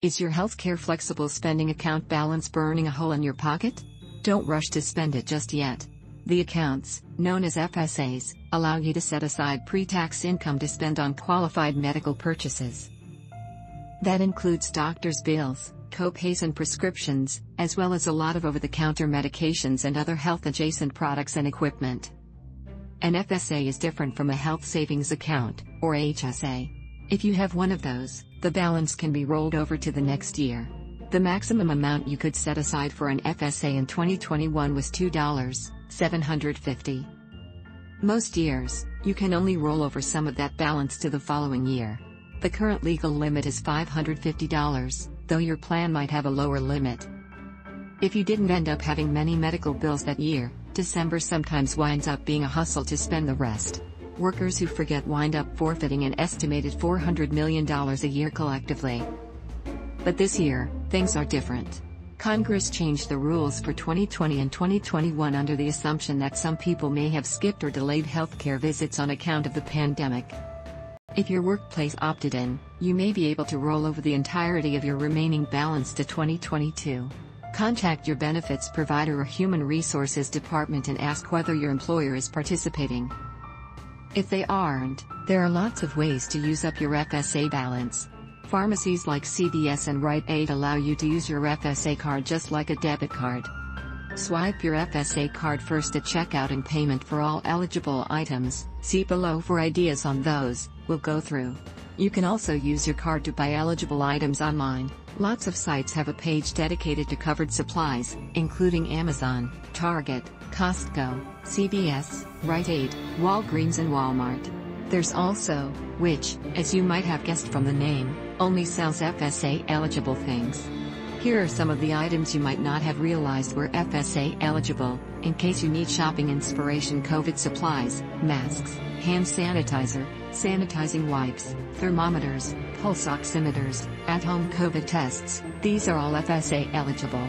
Is your healthcare flexible spending account balance burning a hole in your pocket? Don't rush to spend it just yet. The accounts, known as FSAs, allow you to set aside pre-tax income to spend on qualified medical purchases. That includes doctor's bills, co-pays and prescriptions, as well as a lot of over-the-counter medications and other health-adjacent products and equipment. An FSA is different from a health savings account, or HSA. If you have one of those, the balance can be rolled over to the next year. The maximum amount you could set aside for an FSA in 2021 was $2,750. Most years, you can only roll over some of that balance to the following year. The current legal limit is $550, though your plan might have a lower limit. If you didn't end up having many medical bills that year, December sometimes winds up being a hustle to spend the rest. Workers who forget wind up forfeiting an estimated $400 million a year collectively. But this year, things are different. Congress changed the rules for 2020 and 2021 under the assumption that some people may have skipped or delayed healthcare visits on account of the pandemic. If your workplace opted in, you may be able to roll over the entirety of your remaining balance to 2022. Contact your benefits provider or human resources department and ask whether your employer is participating. If they aren't, there are lots of ways to use up your FSA balance. Pharmacies like CVS and Rite Aid allow you to use your FSA card just like a debit card. Swipe your FSA card first at checkout and payment for all eligible items, see below for ideas on those, we'll go through. You can also use your card to buy eligible items online. Lots of sites have a page dedicated to covered supplies, including Amazon, Target, Costco, CVS, Rite Aid, Walgreens and Walmart. There's also, which, as you might have guessed from the name, only sells FSA-eligible things. Here are some of the items you might not have realized were FSA eligible, in case you need shopping inspiration: COVID supplies, masks, hand sanitizer, sanitizing wipes, thermometers, pulse oximeters, at-home COVID tests. These are all FSA eligible.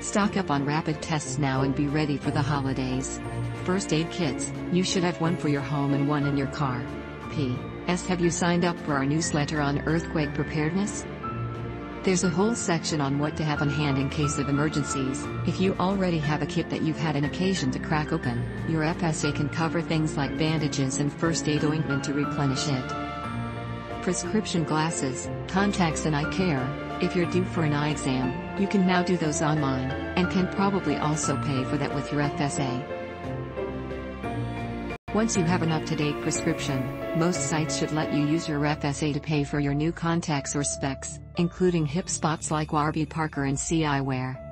Stock up on rapid tests now and be ready for the holidays. First aid kits, you should have one for your home and one in your car. P.S. Have you signed up for our newsletter on earthquake preparedness? There's a whole section on what to have on hand in case of emergencies. If you already have a kit that you've had an occasion to crack open, your FSA can cover things like bandages and first aid ointment to replenish it. Prescription glasses, contacts and eye care. If you're due for an eye exam, you can now do those online, and can probably also pay for that with your FSA. Once you have an up-to-date prescription, most sites should let you use your FSA to pay for your new contacts or specs, including hip spots like Warby Parker and See Eyewear.